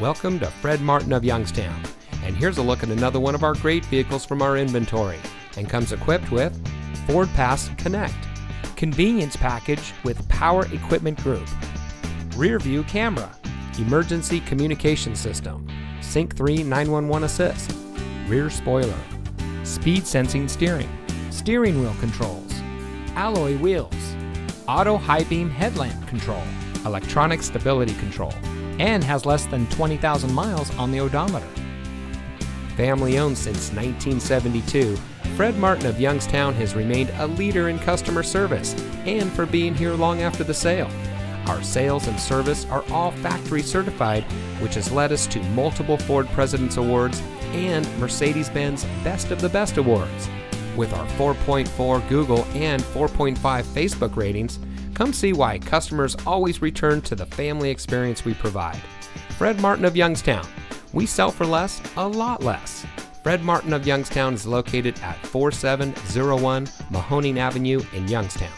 Welcome to Fred Martin of Youngstown, and here's a look at another one of our great vehicles from our inventory, and comes equipped with Ford Pass Connect, Convenience Package with Power Equipment Group, Rear View Camera, Emergency Communication System, Sync 3 911 Assist, Rear Spoiler, Speed Sensing Steering, Steering Wheel Controls, Alloy Wheels, Auto High Beam Headlamp Control, Electronic Stability Control, and has less than 20,000 miles on the odometer. Family owned since 1972, Fred Martin of Youngstown has remained a leader in customer service and for being here long after the sale. Our sales and service are all factory certified, which has led us to multiple Ford President's Awards and Mercedes-Benz Best of the Best Awards. With our 4.4 Google and 4.5 Facebook ratings, come see why customers always return to the family experience we provide. Fred Martin of Youngstown. We sell for less, a lot less. Fred Martin of Youngstown is located at 4701 Mahoning Avenue in Youngstown.